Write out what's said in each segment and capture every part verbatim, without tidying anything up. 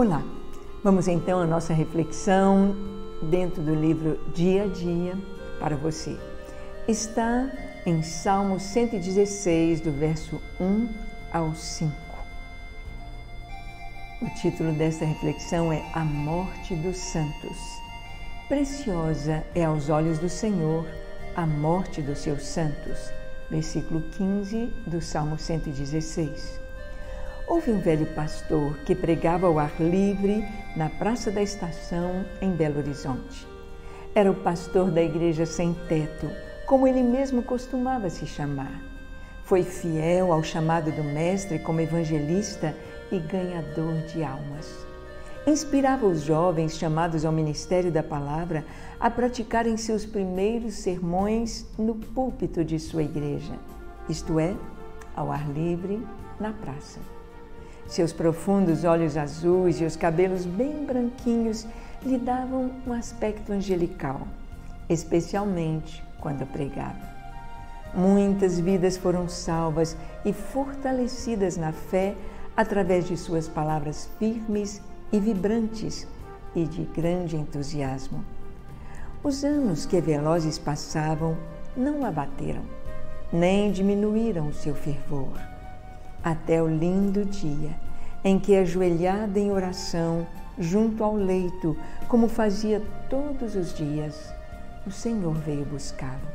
Olá, vamos então à nossa reflexão dentro do livro Dia a Dia para você. Está em Salmo cento e dezesseis, do verso um ao cinco. O título desta reflexão é A Morte dos Santos. Preciosa é aos olhos do Senhor a morte dos seus santos. Versículo quinze do Salmo cento e dezesseis. Houve um velho pastor que pregava ao ar livre na Praça da Estação, em Belo Horizonte. Era o pastor da Igreja Sem Teto, como ele mesmo costumava se chamar. Foi fiel ao chamado do mestre como evangelista e ganhador de almas. Inspirava os jovens chamados ao Ministério da Palavra a praticarem seus primeiros sermões no púlpito de sua igreja, isto é, ao ar livre, na praça. Seus profundos olhos azuis e os cabelos bem branquinhos lhe davam um aspecto angelical, especialmente quando pregava. Muitas vidas foram salvas e fortalecidas na fé através de suas palavras firmes e vibrantes e de grande entusiasmo. Os anos que velozes passavam não abateram, nem diminuíram o seu fervor, até o lindo dia em que, ajoelhada em oração, junto ao leito, como fazia todos os dias, o Senhor veio buscá-lo.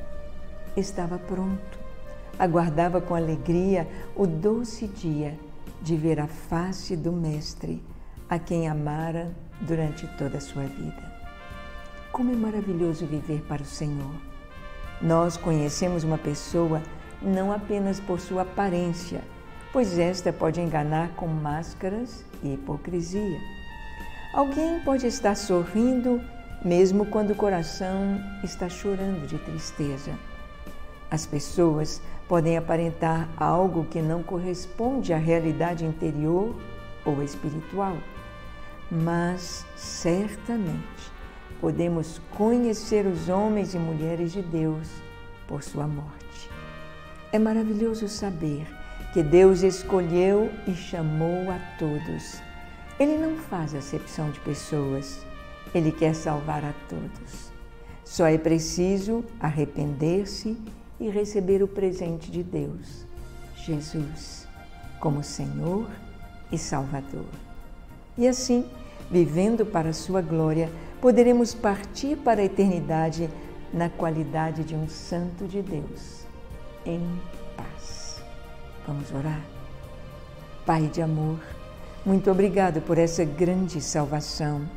Estava pronto, aguardava com alegria o doce dia de ver a face do Mestre, a quem amara durante toda a sua vida. Como é maravilhoso viver para o Senhor! Nós conhecemos uma pessoa não apenas por sua aparência, pois esta pode enganar com máscaras e hipocrisia. Alguém pode estar sorrindo, mesmo quando o coração está chorando de tristeza. As pessoas podem aparentar algo que não corresponde à realidade interior ou espiritual, mas certamente podemos conhecer os homens e mulheres de Deus por sua morte. É maravilhoso saber que Deus escolheu e chamou a todos. Ele não faz acepção de pessoas. Ele quer salvar a todos. Só é preciso arrepender-se e receber o presente de Deus, Jesus, como Senhor e Salvador. E assim, vivendo para a sua glória, poderemos partir para a eternidade na qualidade de um santo de Deus, em paz. Vamos orar? Pai de amor, muito obrigado por essa grande salvação.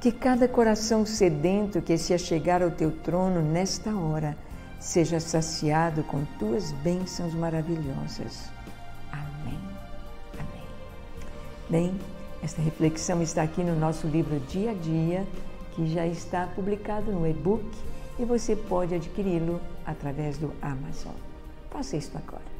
Que cada coração sedento que se achegar ao teu trono nesta hora seja saciado com tuas bênçãos maravilhosas. Amém. Amém. Bem, esta reflexão está aqui no nosso livro Dia a Dia, que já está publicado no e-book e você pode adquiri-lo através do Amazon. Faça isto agora.